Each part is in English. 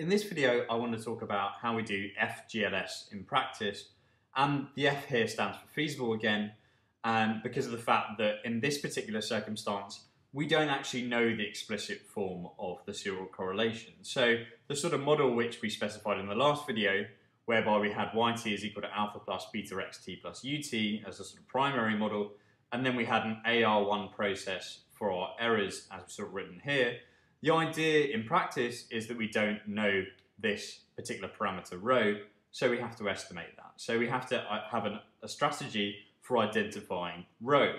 In this video, I want to talk about how we do FGLS in practice, and the F here stands for feasible again, because of the fact that in this particular circumstance, we don't actually know the explicit form of the serial correlation. So the sort of model which we specified in the last video, whereby we had yt is equal to alpha plus beta xt plus ut as a sort of primary model, and then we had an AR1 process for our errors as sort of written here. The idea in practice is that we don't know this particular parameter rho, so we have to estimate that. So we have to have a strategy for identifying rho.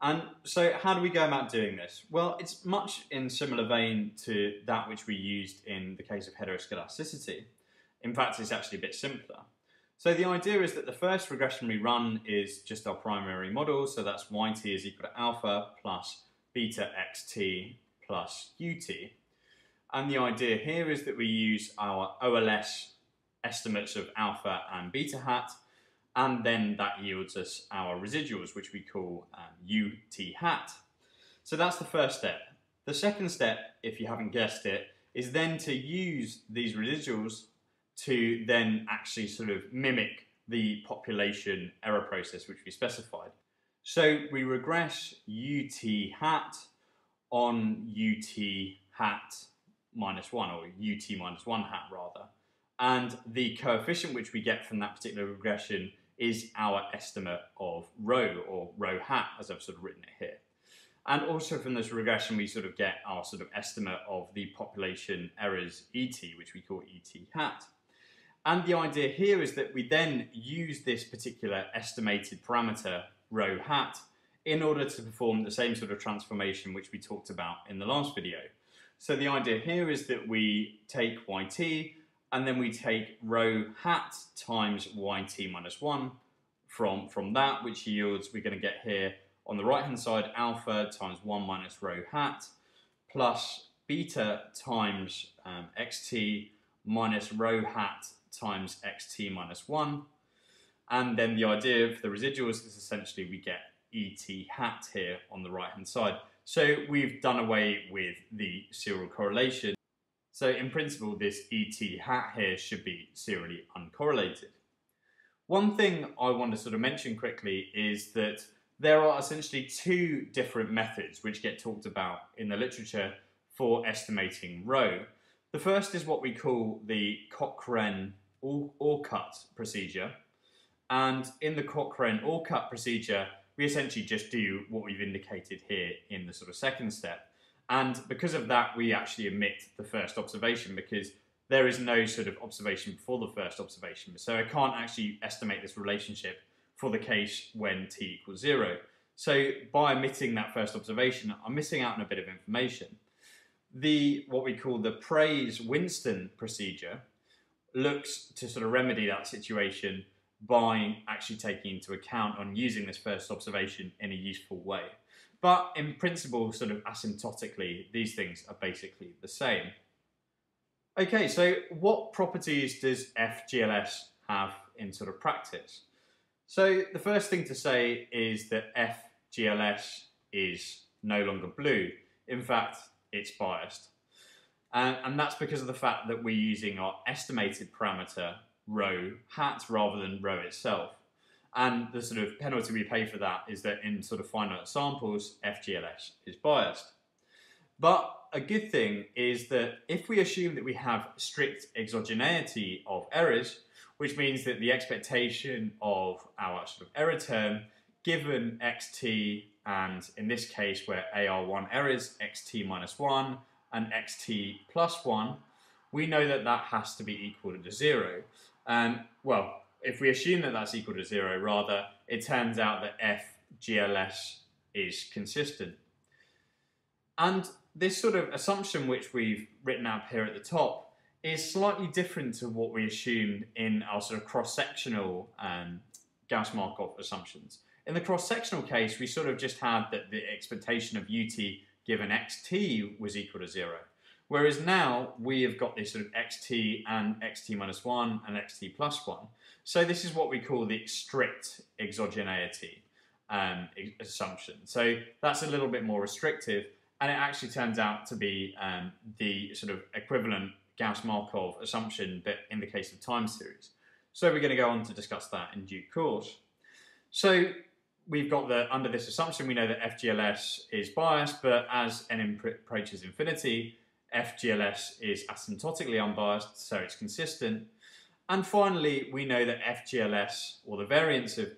And so how do we go about doing this? Well, it's much in similar vein to that which we used in the case of heteroscedasticity. In fact, it's actually a bit simpler. So the idea is that the first regression we run is just our primary model, so that's yt is equal to alpha plus beta xt plus ut. And the idea here is that we use our OLS estimates of alpha and beta hat, and then that yields us our residuals, which we call ut hat. So that's the first step. The second step, if you haven't guessed it, is then to use these residuals to then actually sort of mimic the population error process which we specified. So we regress ut hat on ut hat minus 1, or ut minus 1 hat rather. And the coefficient which we get from that particular regression is our estimate of rho, or rho hat, as I've sort of written it here. And also from this regression, we sort of get our sort of estimate of the population errors et, which we call et hat. And the idea here is that we then use this particular estimated parameter, rho hat, in order to perform the same sort of transformation which we talked about in the last video. So the idea here is that we take yt, and then we take rho hat times yt minus 1 from that, which yields, we're going to get here on the right hand side, alpha times 1 minus rho hat plus beta times xt minus rho hat times xt minus 1. And then the idea for the residuals is essentially we get et hat here on the right hand side. So we've done away with the serial correlation. So in principle, this et hat here should be serially uncorrelated. One thing I want to sort of mention quickly is that there are essentially two different methods which get talked about in the literature for estimating rho. The first is what we call the Cochrane-Orcutt procedure. And in the Cochrane-Orcutt procedure, we essentially just do what we've indicated here in the sort of second step. And because of that, we actually omit the first observation, because there is no sort of observation before the first observation. So I can't actually estimate this relationship for the case when t equals 0. So by omitting that first observation, I'm missing out on a bit of information. What we call the Prais-Winsten procedure looks to sort of remedy that situation by actually taking into account and using this first observation in a useful way. But in principle, sort of asymptotically, these things are basically the same. Okay, so what properties does FGLS have in sort of practice? So the first thing to say is that FGLS is no longer blue. In fact, it's biased. And that's because of the fact that we're using our estimated parameter rho hat rather than rho itself. And the sort of penalty we pay for that is that in sort of finite samples, FGLS is biased. But a good thing is that if we assume that we have strict exogeneity of errors, which means that the expectation of our sort of error term given xt, and in this case where AR1 errors, xt minus 1 and xt plus 1, we know that that has to be equal to 0. Well, if we assume that that's equal to 0, rather, it turns out that FGLS is consistent. And this sort of assumption which we've written up here at the top is slightly different to what we assumed in our sort of cross-sectional Gauss-Markov assumptions. In the cross-sectional case, we sort of just had that the expectation of ut given xt was equal to 0. Whereas now we have got this sort of xt and xt minus 1 and xt plus 1. So this is what we call the strict exogeneity assumption. So that's a little bit more restrictive, and it actually turns out to be the sort of equivalent Gauss-Markov assumption, but in the case of time series. So we're going to go on to discuss that in due course. So we've got that under this assumption, we know that FGLS is biased, but as n approaches infinity, FGLS is asymptotically unbiased, so it's consistent. And finally, we know that FGLS, or the variance of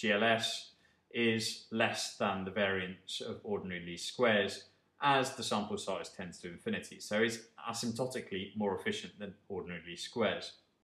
FGLS, is less than the variance of ordinary least squares as the sample size tends to infinity. So it's asymptotically more efficient than ordinary least squares.